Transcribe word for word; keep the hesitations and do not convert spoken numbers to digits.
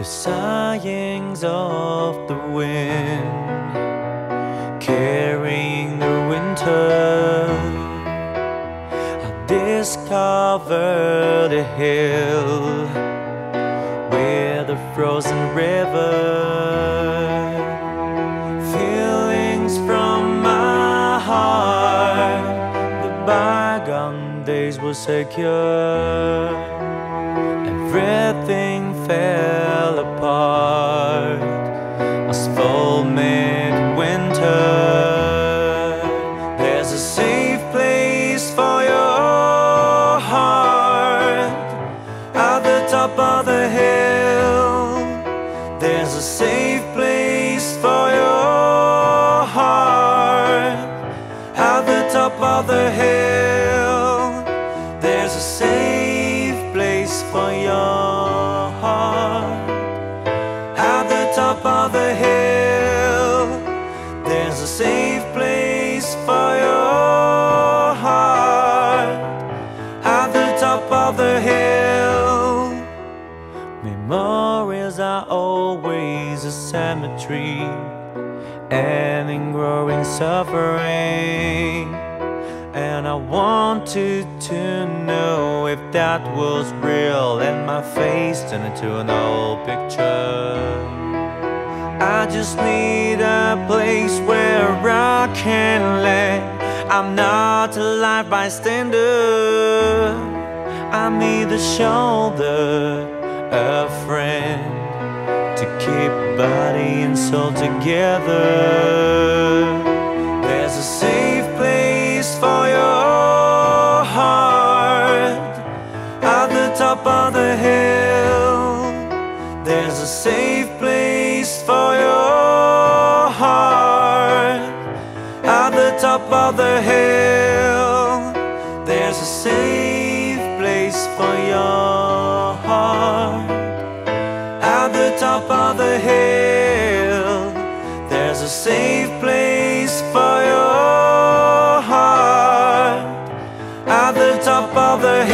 the sighings of the wind, carrying the winter. I discover the hill where the frozen river, feelings from my heart, the bygone days were secure. Everything fell apart, as fall mid-winter. There's a safe place for your heart at the top of the hill. There's a safe place for your heart at the top of the hill. There's a safe for your heart at the top of the hill. There's a safe place for your heart at the top of the hill. Memories are always a cemetery, and in growing suffering, and I wanted to know if that was real, and my face turned into an old picture. I just need a place where I can land. I'm not a light bystander. I need a shoulder, a friend, to keep body and soul together. There's a safe place for your heart at the top of the hill. There's a safe place for your heart at the top of the hill. There's a safe place for your heart at the top of the hill. There's a safe place for your heart at the top of the hill.